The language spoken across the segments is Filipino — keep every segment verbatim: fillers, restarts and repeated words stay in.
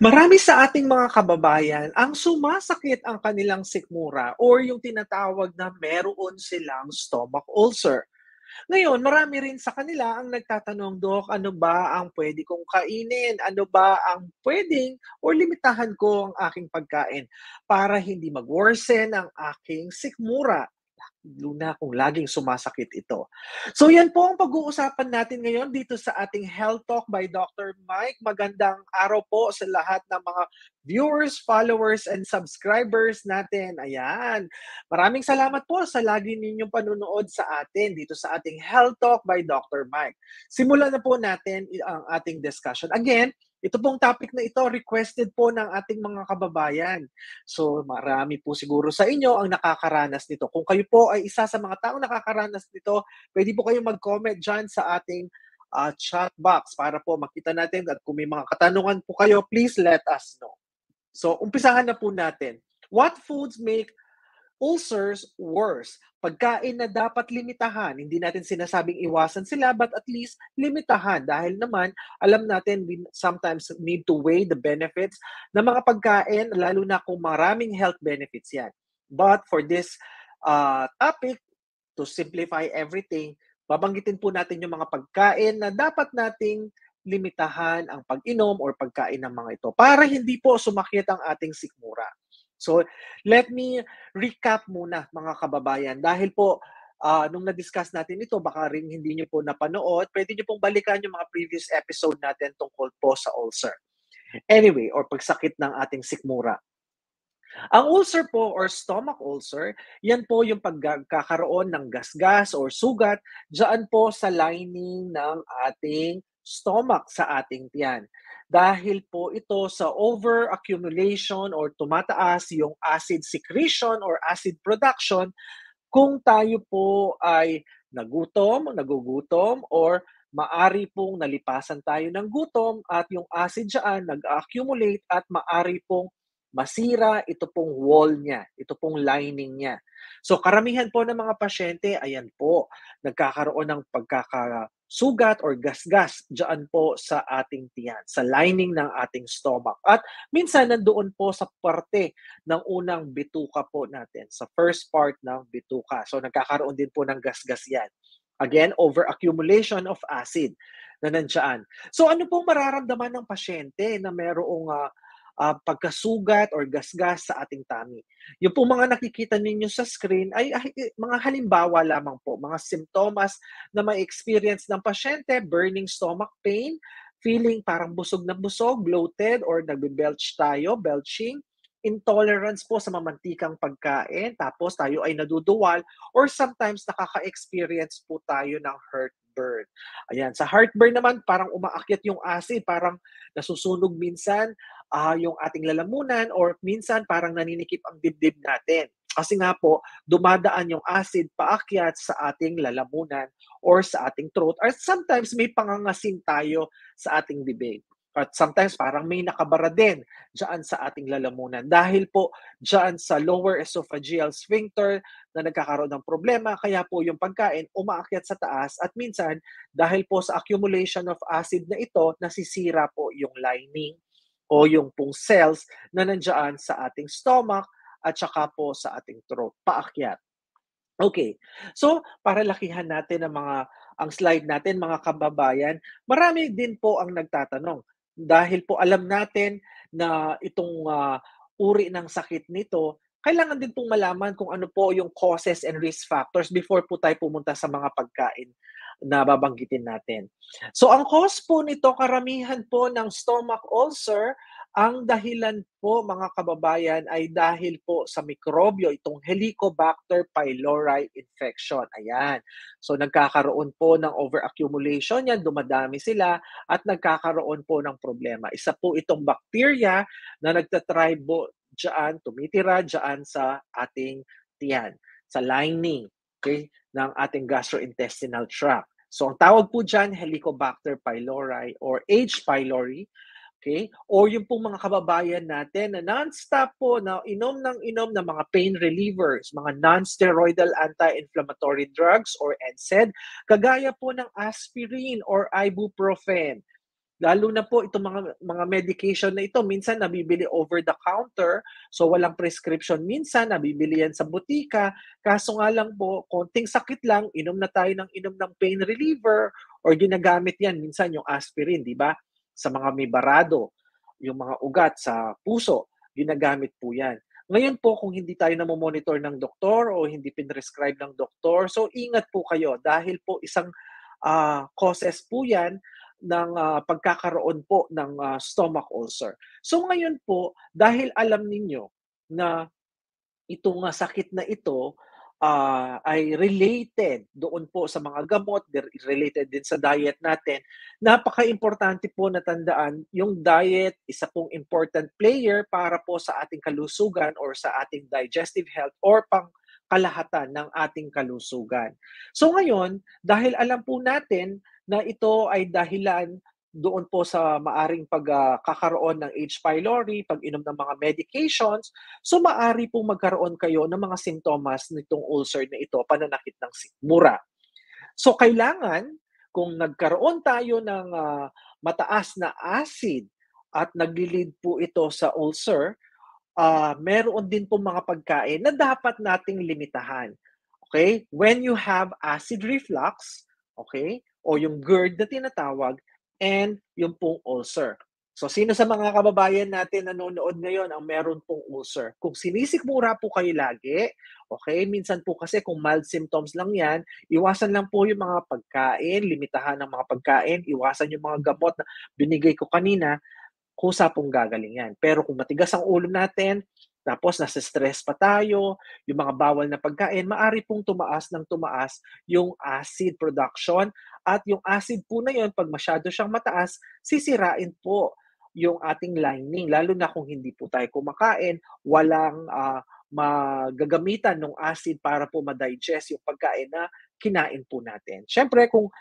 Marami sa ating mga kababayan ang sumasakit ang kanilang sikmura or yung tinatawag na meron silang stomach ulcer. Ngayon, marami rin sa kanila ang nagtatanong, Dok, ano ba ang pwede kong kainin? Ano ba ang pwedeng or limitahan ko ang aking pagkain para hindi mag-worsen ang aking sikmura? Luna kung laging sumasakit ito. So yan po ang pag-uusapan natin ngayon dito sa ating Health Talk by Doctor Mike. Magandang araw po sa lahat ng mga viewers, followers, and subscribers natin. Ayan. Maraming salamat po sa lagi ninyong panunood sa atin dito sa ating Health Talk by Doctor Mike. Simulan na po natin ang ating discussion. Again, ito pong topic na ito, requested po ng ating mga kababayan. So, marami po siguro sa inyo ang nakakaranas nito. Kung kayo po ay isa sa mga taong nakakaranas nito, pwede po kayong mag-comment dyan sa ating uh, chat box para po makita natin at kung may mga katanungan po kayo, please let us know. So, umpisahan na po natin. What foods make ulcers worse? Pagkain na dapat limitahan. Hindi natin sinasabing iwasan sila, but at least limitahan. Dahil naman, alam natin, we sometimes need to weigh the benefits ng mga pagkain, lalo na kung maraming health benefits yan. But for this uh, topic, to simplify everything, babanggitin po natin yung mga pagkain na dapat nating limitahan ang pag-inom or pagkain ng mga ito para hindi po sumakit ang ating sikmura. So, let me recap muna mga kababayan. Dahil po, uh, nung na-discuss natin ito, baka rin hindi nyo po napanood, pwede nyo pong balikan yung mga previous episode natin tungkol po sa ulcer. Anyway, or pagsakit ng ating sikmura. Ang ulcer po or stomach ulcer, yan po yung pagkakaroon ng gasgas or sugat dyan po sa lining ng ating stomach sa ating tiyan. Dahil po ito sa over-accumulation or tumataas yung acid secretion or acid production kung tayo po ay nagutom, nagugutom, or maari pong nalipasan tayo ng gutom at yung acid dyan nag-accumulate at maari pong masira ito pong wall niya, ito pong lining niya. So karamihan po ng mga pasyente, ayan po, nagkakaroon ng pagkakasugat or gasgas dyan po sa ating tiyan, sa lining ng ating stomach. At minsan nandoon po sa parte ng unang bituka po natin, sa first part ng bituka. So nagkakaroon din po ng gasgas yan. Again, over-accumulation of acid na nandiyan. So ano pong mararamdaman ng pasyente na mayroong uh, Uh, pagkasugat or gasgas sa ating tummy? Yung po mga nakikita ninyo sa screen ay, ay mga halimbawa lamang po, mga simptomas na may experience ng pasyente: burning stomach pain, feeling parang busog na busog, bloated or nagbe-belch tayo, belching, intolerance po sa mamantikang pagkain, tapos tayo ay naduduwal, or sometimes nakaka-experience po tayo ng heartburn. Ayan, sa heartburn naman, parang umaakyat yung acid, parang nasusunog minsan uh, yung ating lalamunan, or minsan parang naninikip ang dibdib natin. Kasi nga po, dumadaan yung acid paakyat sa ating lalamunan or sa ating throat. Or sometimes may pangangasin tayo sa ating bibig. At sometimes parang may nakabara din dyan sa ating lalamunan. Dahil po dyan sa lower esophageal sphincter na nagkakaroon ng problema, kaya po yung pagkain umaakyat sa taas at minsan dahil po sa accumulation of acid na ito, nasisira po yung lining o yung pong cells na nandyan sa ating stomach at saka po sa ating throat, paakyat. Okay, so para lakihan natin ang, mga, ang slide natin mga kababayan, marami din po ang nagtatanong. Dahil po alam natin na itong uh, uri ng sakit nito, kailangan din pong malaman kung ano po yung causes and risk factors before po tayo pumunta sa mga pagkain na babanggitin natin. So ang cause po nito, karamihan po ng stomach ulcer, ang dahilan po mga kababayan ay dahil po sa mikrobyo, itong Helicobacter pylori infection. Ayan. So nagkakaroon po ng overaccumulation yan, dumadami sila at nagkakaroon po ng problema. Isa po itong bacteria na nagtatry po dyan, tumitira dyan sa ating tiyan, sa lining, okay, ng ating gastrointestinal tract. So ang tawag po dyan, Helicobacter pylori or H. pylori. Okay? Or yung pong mga kababayan natin na non-stop po na inom ng inom ng mga pain relievers, mga non-steroidal anti-inflammatory drugs or N S A I D, kagaya po ng aspirin or ibuprofen. Lalo na po itong mga, mga medication na ito, minsan nabibili over the counter, so walang prescription minsan, nabibili yan sa butika, kaso nga lang po, konting sakit lang, inom na tayo ng inom ng pain reliever, or ginagamit yan minsan yung aspirin, di ba? Sa mga may barado, yung mga ugat sa puso, ginagamit po yan. Ngayon po, kung hindi tayo namomonitor ng doktor o hindi pinrescribe ng doktor, so ingat po kayo dahil po isang uh, causes po yan ng uh, pagkakaroon po ng uh, stomach ulcer. So ngayon po, dahil alam ninyo na itong uh, sakit na ito uh, ay related doon po sa mga gamot, related din sa diet natin, napaka-importante po na tandaan yung diet, isa pong important player para po sa ating kalusugan or sa ating digestive health or pangkalahatan ng ating kalusugan. So ngayon, dahil alam po natin na ito ay dahilan doon po sa maaring pagkakaroon uh, ng H. pylori, pag-inom ng mga medications, so maari po magkaroon kayo ng mga sintomas nitong ulcer na ito, pananakit ng sikmura. So kailangan, kung nagkaroon tayo ng uh, mataas na acid at nagli-lead po ito sa ulcer, uh, meron din po mga pagkain na dapat nating limitahan. Okay? When you have acid reflux, okay, o yung GERD na tinatawag, and yung pong ulcer. So sino sa mga kababayan natin nanonood ngayon ang meron pong ulcer? Kung sinisikmura po kayo lagi, okay, minsan po kasi kung mild symptoms lang yan, iwasan lang po yung mga pagkain, limitahan ng mga pagkain, iwasan yung mga gamot na binigay ko kanina, kusa pong gagaling yan. Pero kung matigas ang ulo natin, tapos nasa stress pa tayo, yung mga bawal na pagkain, maari pong tumaas ng tumaas yung acid production at yung acid po na yun, pag masyado siyang mataas, sisirain po yung ating lining, lalo na kung hindi po tayo kumakain, walang uh, magagamitan ng acid para po ma-digest yung pagkain na kinain po natin. Siyempre, kung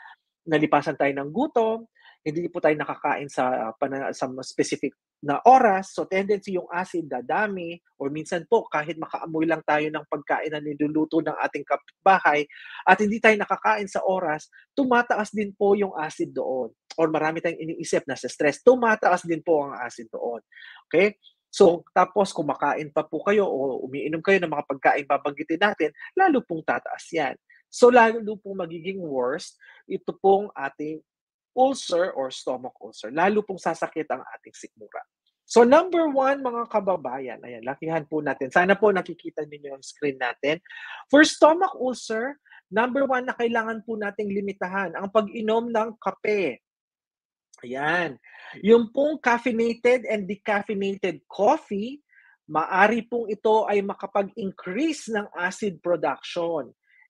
nalipasan tayo ng gutom, hindi po tayo nakakain sa, uh, sa specific na oras, so tendency yung acid dadami, or minsan po kahit makaamoy lang tayo ng pagkain na niluluto ng ating kapitbahay at hindi tayo nakakain sa oras, tumataas din po yung acid doon. Or marami tayong iniisip na sa stress, tumataas din po ang acid doon. Okay? So, tapos kumakain pa po kayo o umiinom kayo ng mga pagkain babanggitin natin, lalo pong tataas yan. So, lalo pong magiging worse, ito pong ating ulcer or stomach ulcer. Lalo pong sasakit ang ating sikmura. So number one, mga kababayan, ayan, lakihan po natin. Sana po nakikita ninyo yung screen natin. For stomach ulcer, number one na kailangan po nating limitahan, ang pag-inom ng kape. Ayan. Yung pong caffeinated and decaffeinated coffee, maari pong ito ay makapag-increase ng acid production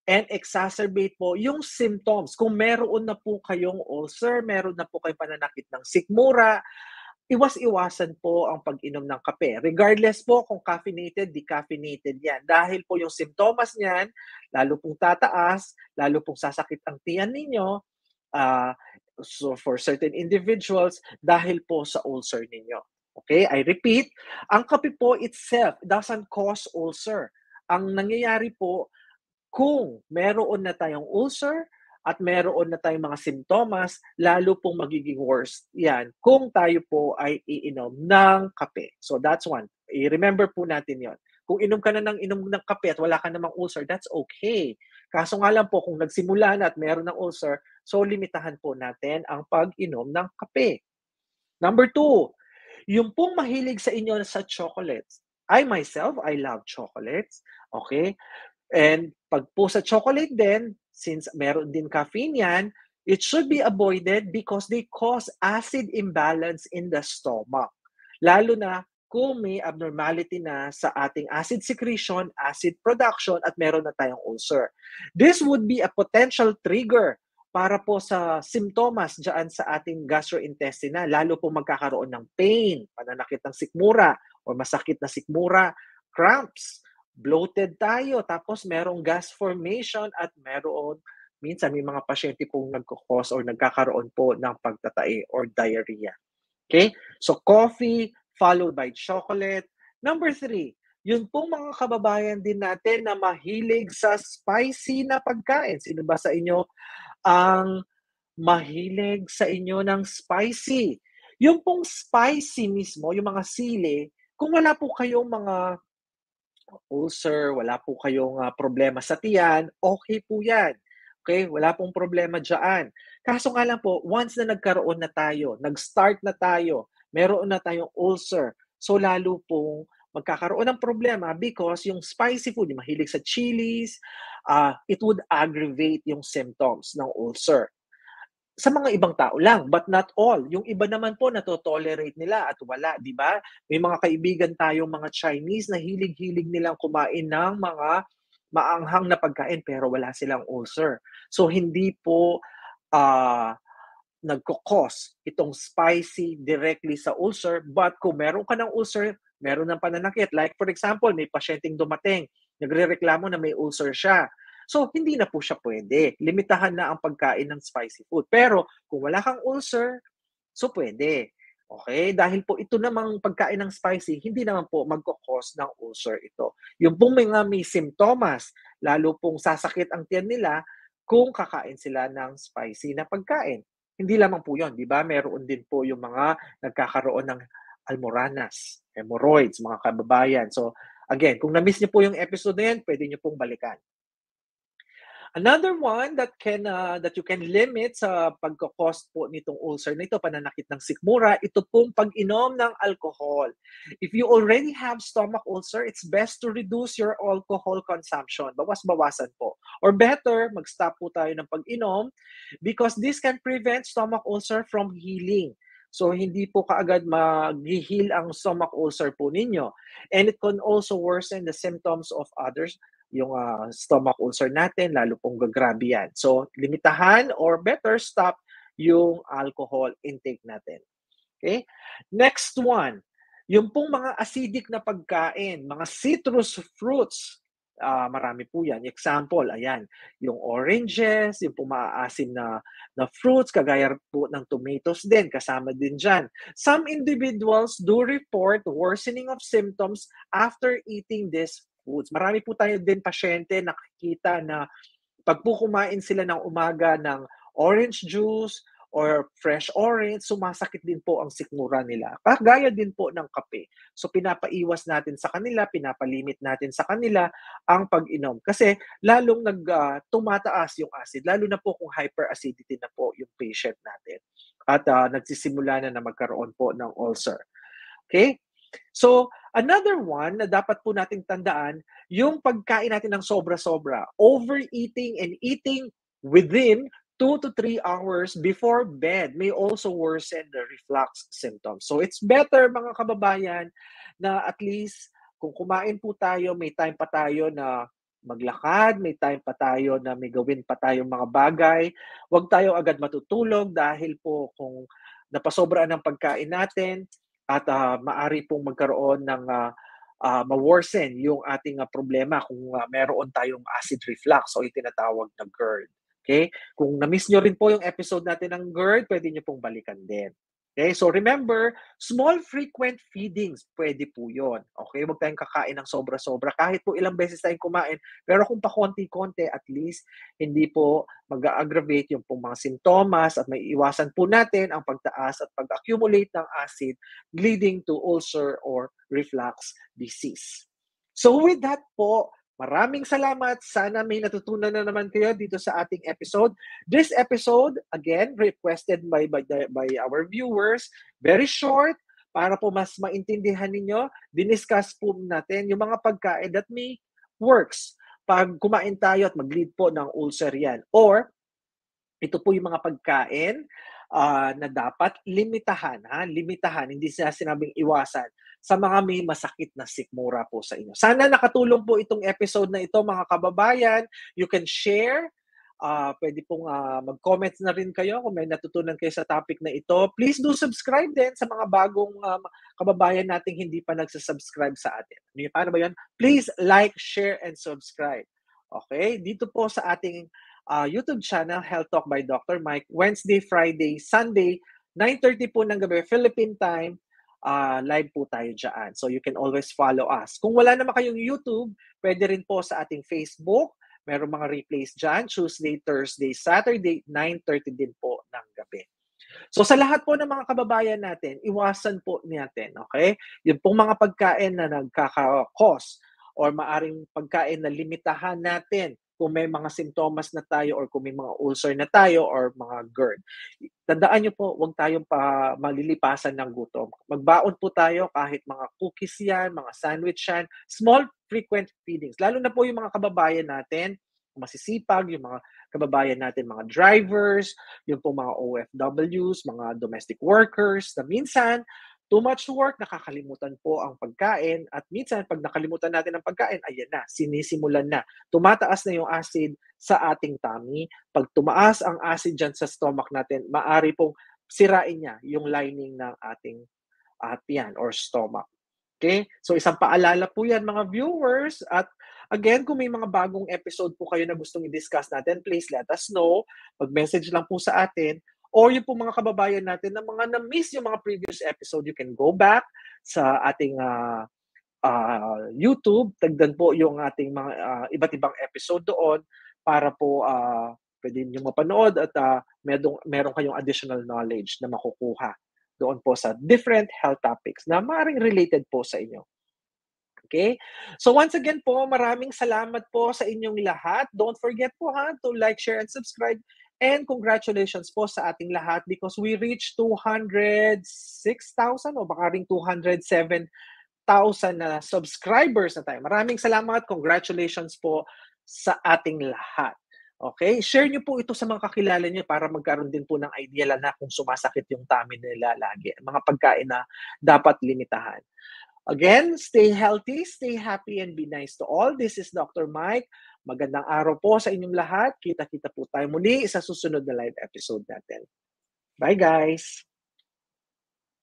and exacerbate po yung symptoms. Kung meron na po kayong ulcer, meron na po kayong pananakit ng sikmura, iwas-iwasan po ang pag-inom ng kape. Regardless po kung caffeinated, decaffeinated yan. Dahil po yung symptoms niyan, lalo pong tataas, lalo pong sasakit ang tiyan ninyo, uh, so for certain individuals, dahil po sa ulcer ninyo. Okay, I repeat, ang kape po itself doesn't cause ulcer. Ang nangyayari po, kung meron na tayong ulcer at meron na tayong mga simptomas, lalo pong magiging worse yan kung tayo po ay iinom ng kape. So that's one. I-remember po natin yon. Kung inom ka na ng inom ng kape at wala ka namang ulcer, that's okay. Kaso nga lang po, kung nagsimula na at meron ng ulcer, so limitahan po natin ang pag-inom ng kape. Number two, yung pong mahilig sa inyo sa chocolates. I myself, I love chocolates. Okay? And pag po sa chocolate din, since meron din caffeine yan, it should be avoided because they cause acid imbalance in the stomach. Lalo na kung may abnormality na sa ating acid secretion, acid production, at meron na tayong ulcer. This would be a potential trigger para po sa simptomas dyan sa ating gastrointestinal. Lalo po magkakaroon ng pain, pananakit ng sikmura, o masakit na sikmura, cramps, bloated tayo, tapos merong gas formation at meron, minsan may mga pasyente pong nagkakos or nagkakaroon po ng pagtatae or diarrhea. Okay? So coffee followed by chocolate. Number three, yun pong mga kababayan din natin na mahilig sa spicy na pagkain. Sino ba sa inyo ang mahilig sa inyo ng spicy. Yung pong spicy mismo, yung mga sili, kung wala po kayong mga ulcer, wala po kayong uh, problema sa tiyan, okay po yan. Okay? Wala pong problema dyan. Kaso nga lang po, once na nagkaroon na tayo, nag-start na tayo, meron na tayong ulcer, so lalo pong magkakaroon ng problema because yung spicy food, yung mahilig sa chilies, uh, it would aggravate yung symptoms ng ulcer. Sa mga ibang tao lang, but not all. Yung iba naman po, natotolerate nila at wala, di ba? May mga kaibigan tayong mga Chinese na hilig-hilig nilang kumain ng mga maanghang na pagkain pero wala silang ulcer. So, hindi po uh, nagkukos itong spicy directly sa ulcer, but kung meron ka ng ulcer, meron ng pananakit. Like, for example, may pasyenteng dumating, nagre-reklamo na may ulcer siya. So, hindi na po siya pwede. Limitahan na ang pagkain ng spicy food. Pero, kung wala kang ulcer, so pwede. Okay? Dahil po ito namang pagkain ng spicy, hindi naman po magkakos ng ulcer ito. Yung pong mga may simptomas, lalo pong sasakit ang tiyan nila kung kakain sila ng spicy na pagkain. Hindi lamang po yun, di ba? Meron din po yung mga nagkakaroon ng almoranas, hemorrhoids, mga kababayan. So, again, kung na-miss niyo po yung episode na yan, pwede niyo pong balikan. Another one that can uh, that you can limit sa pagkakos po nitong ulcer na ito, pananakit ng sikmura, ito pong pag-inom ng alcohol. If you already have stomach ulcer, it's best to reduce your alcohol consumption. Bawas-bawasan po. Or better, mag-stop po tayo ng pag-inom because this can prevent stomach ulcer from healing. So, hindi po kaagad mag-heal ang stomach ulcer po ninyo. And it can also worsen the symptoms of others, yung uh, stomach ulcer natin, lalo pong gagrabe yan. So, limitahan or better stop yung alcohol intake natin. Okay? Next one, yung pong mga acidic na pagkain, mga citrus fruits, uh, marami po yan. Example, ayan, yung oranges, yung pong maaasim na, na fruits, kagaya po ng tomatoes din, kasama din dyan. Some individuals do report worsening of symptoms after eating this foods. Marami po tayo din pasyente nakikita na pag po kumain sila ng umaga ng orange juice or fresh orange, sumasakit din po ang sikmura nila. Kagaya din po ng kape. So pinapaiwas natin sa kanila, pinapalimit natin sa kanila ang pag-inom. Kasi lalong nag, uh, tumataas yung acid, lalo na po kung hyperacidity na po yung patient natin. At uh, nagsisimula na na magkaroon po ng ulcer. Okay? So, another one na dapat po nating tandaan, yung pagkain natin ng sobra-sobra, overeating and eating within two to three hours before bed may also worsen the reflux symptoms. So, it's better mga kababayan na at least kung kumain po tayo, may time pa tayo na maglakad, may time pa tayo na may gawin pa tayong mga bagay. Huwag tayo agad matutulog dahil po kung napasobraan ng pagkain natin, at uh, maari pong magkaroon ng uh, uh, ma-worsen yung ating uh, problema kung uh, meron tayong acid reflux o itinatawag na GERD. Okay? Kung na-miss nyo rin po yung episode natin ng GERD, pwede nyo pong balikan din. Okay? So remember, small frequent feedings, pwede po yun. Okay? Huwag tayong kakain ng sobra-sobra. Kahit po ilang beses tayong kumain, pero kung pa konti-konti, at least hindi po mag-aggravate yung pong mga sintomas at may iwasan po natin ang pagtaas at pag-accumulate ng acid leading to ulcer or reflux disease. So with that po, maraming salamat. Sana may natutunan na naman kayo dito sa ating episode. This episode, again, requested by, by, by our viewers, very short, para po mas maintindihan ninyo. Diniscuss po natin yung mga pagkain that may works pag kumain tayo at mag-lead po ng ulcer yan. Or, ito po yung mga pagkain uh, na dapat limitahan. Ha? Limitahan, hindi siya sinabing iwasan sa mga may masakit na sikmura po sa inyo. Sana nakatulong po itong episode na ito, mga kababayan. You can share. Uh, pwede pong uh, mag-comment na rin kayo kung may natutunan kayo sa topic na ito. Please do subscribe din sa mga bagong um, kababayan nating hindi pa nagsasubscribe sa atin. Paano ba yun? Please like, share, and subscribe. Okay? Dito po sa ating uh, YouTube channel, Health Talk by Doctor Mike, Wednesday, Friday, Sunday, nine thirty po ng gabi, Philippine time. Uh, live po tayo dyan. So you can always follow us. Kung wala naman kayong YouTube, pwede rin po sa ating Facebook. Merong mga replays dyan, Tuesday, Thursday, Saturday, nine thirty din po ng gabi. So sa lahat po ng mga kababayan natin, iwasan po natin, okay? Yung pong mga pagkain na nagkaka-cause or maaring pagkain na limitahan natin kung may mga simptomas na tayo or kung may mga ulcer na tayo or mga GERD. Tandaan nyo po, huwag tayong pa malilipasan ng gutom. Magbaon po tayo kahit mga cookies yan, mga sandwich yan, small frequent feedings. Lalo na po yung mga kababayan natin, masisipag, yung mga kababayan natin, mga drivers, yung po mga O F Ws, mga domestic workers, na minsan, too much work, nakakalimutan po ang pagkain at minsan pag nakalimutan natin ang pagkain, ayan na, sinisimulan na. Tumataas na yung acid sa ating tummy. Pag tumaas ang acid dyan sa stomach natin, maaari pong sirain niya yung lining ng ating atyan or stomach. Okay? So isang paalala po yan mga viewers at again, kung may mga bagong episode po kayo na gustong i-discuss natin, please let us know. Mag-message lang po sa atin. Or yung po mga kababayan natin na mga na-miss yung mga previous episode, you can go back sa ating uh, uh, YouTube. Tagdan po yung ating mga uh, iba't ibang episode doon para po uh, pwede nyo mapanood at uh, merong, merong kayong additional knowledge na makukuha doon po sa different health topics na maaaring related po sa inyo. Okay? So once again po, maraming salamat po sa inyong lahat. Don't forget po ha, to like, share, and subscribe. And congratulations po sa ating lahat because we reached two hundred six thousand o baka ring two hundred seven thousand na subscribers na tayo. Maraming salamat. Congratulations po sa ating lahat. Okay? Share nyo po ito sa mga kakilala nyo para magkaroon din po ng idea na kung sumasakit yung tummy nila lagi. Mga pagkain na dapat limitahan. Again, stay healthy, stay happy, and be nice to all. This is Doctor Mike. Magandang araw po sa inyong lahat. Kita-kita po tayo muli sa susunod na live episode natin. Bye guys!